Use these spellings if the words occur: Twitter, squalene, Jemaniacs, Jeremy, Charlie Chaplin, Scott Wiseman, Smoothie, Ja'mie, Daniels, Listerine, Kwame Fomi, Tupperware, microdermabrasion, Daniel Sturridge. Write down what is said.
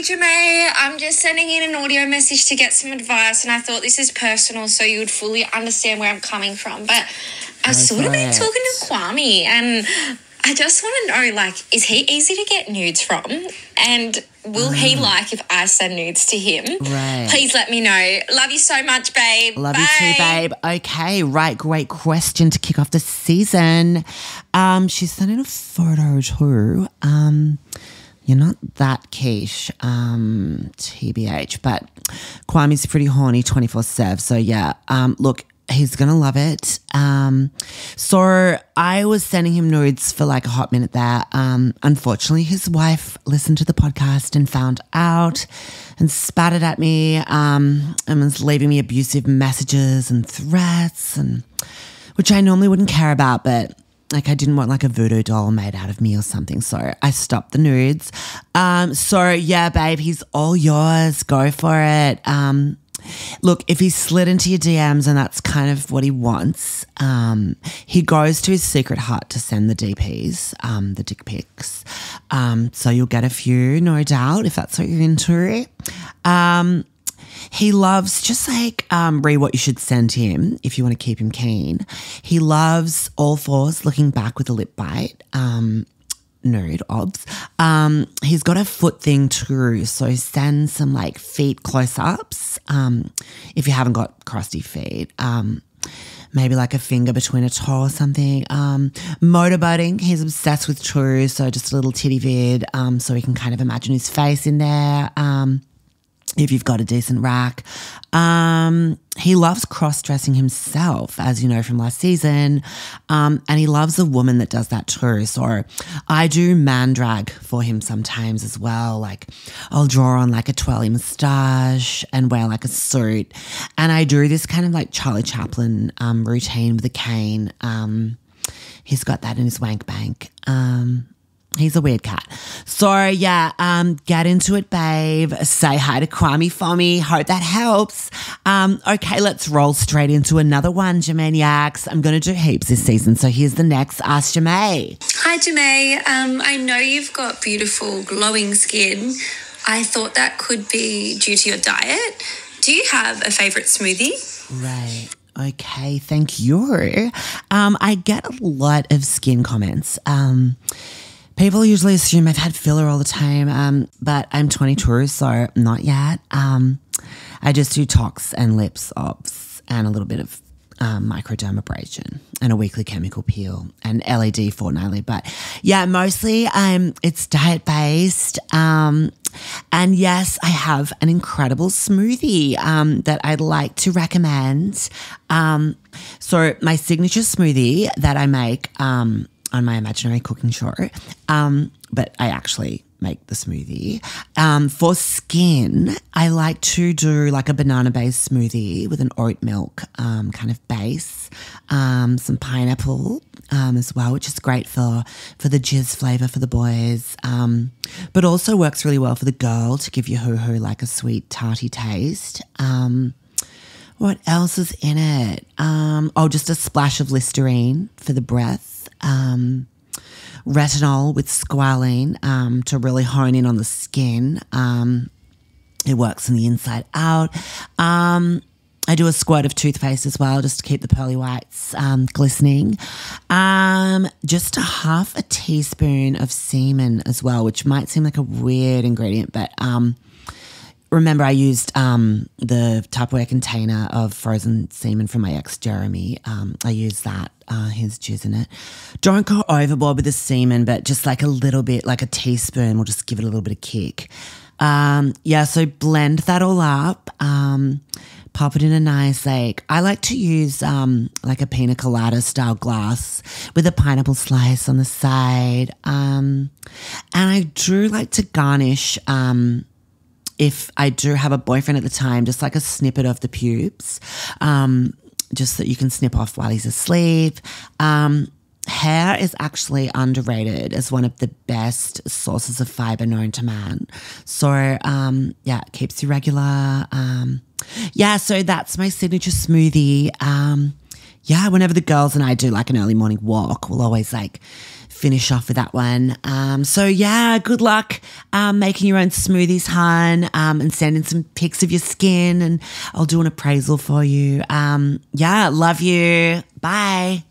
Hey Ja'mie, I'm just sending in an audio message to get some advice, and I thought this is personal so you would fully understand where I'm coming from. But I've sort of been talking to Kwame, and I just want to know, like, is he easy to get nudes from? And will he like if I send nudes to him? Right. Please let me know. Love you so much, babe. Love you too, babe. Okay, right, great question to kick off the season. She's sending a photo too. You're not that quiche, TBH, but Kwame's pretty horny 24/7. So, yeah, look, he's going to love it. So I was sending him nudes for like a hot minute there. Unfortunately, his wife listened to the podcast and found out and spat it at me and was leaving me abusive messages and threats, and which I normally wouldn't care about, but like I didn't want like a voodoo doll made out of me or something, so I stopped the nudes. So yeah, babe, he's all yours. Go for it. Look, if he slid into your DMs and that's kind of what he wants, he goes to his secret heart to send the DPs, the dick pics. So you'll get a few, no doubt, if that's what you're into. He loves, just like read what you should send him if you want to keep him keen. He loves all fours looking back with a lip bite, nude obs. He's got a foot thing too, so send some like feet close-ups if you haven't got crusty feet. Maybe like a finger between a toe or something. Motorboating, he's obsessed with too, so just a little titty vid so he can kind of imagine his face in there. If you've got a decent rack. He loves cross-dressing himself, as you know from last season, and he loves a woman that does that too. So I do man drag for him sometimes as well. Like I'll draw on like a twirly moustache and wear like a suit, and I do this kind of like Charlie Chaplin routine with a cane. He's got that in his wank bank. He's a weird cat. So, yeah, get into it, babe. Say hi to Kwame Fomi. Hope that helps. Okay, let's roll straight into another one, Jemaniacs. I'm going to do heaps this season, so here's the next Ask Ja'mie. Hi, Ja'mie. I know you've got beautiful, glowing skin. I thought that could be due to your diet. Do you have a favourite smoothie? Right. Okay, thank you. I get a lot of skin comments. People usually assume I've had filler all the time, but I'm 22, so not yet. I just do tox and lips, obs, and a little bit of microdermabrasion and a weekly chemical peel and LED fortnightly. But, yeah, mostly it's diet-based. And, yes, I have an incredible smoothie that I'd like to recommend. So my signature smoothie that I make on my imaginary cooking show, but I actually make the smoothie. For skin, I like to do like a banana-based smoothie with an oat milk kind of base, some pineapple as well, which is great for the jizz flavour for the boys, but also works really well for the girl to give your hoo-hoo like a sweet tarty taste. What else is in it? Oh, just a splash of Listerine for the breath. Retinol with squalene to really hone in on the skin. It works on the inside out. I do a squirt of toothpaste as well just to keep the pearly whites glistening. Just a half a teaspoon of semen as well, which might seem like a weird ingredient, but remember I used the Tupperware container of frozen semen from my ex, Jeremy. I used that. His juice in it. Don't go overboard with the semen, but just like a little bit, like a teaspoon will just give it a little bit of kick. Yeah, so blend that all up. Pop it in a nice, like, I like to use like a pina colada style glass with a pineapple slice on the side. And I do like to garnish if I do have a boyfriend at the time, just like a snippet of the pubes. Just that you can snip off while he's asleep. Hair is actually underrated as one of the best sources of fibre known to man. So, yeah, it keeps you regular. Yeah, so that's my signature smoothie. Yeah, whenever the girls and I do like an early morning walk, we'll always like finish off with that one. So yeah, good luck making your own smoothies, hun, and sending some pics of your skin, and I'll do an appraisal for you. Yeah, love you. Bye.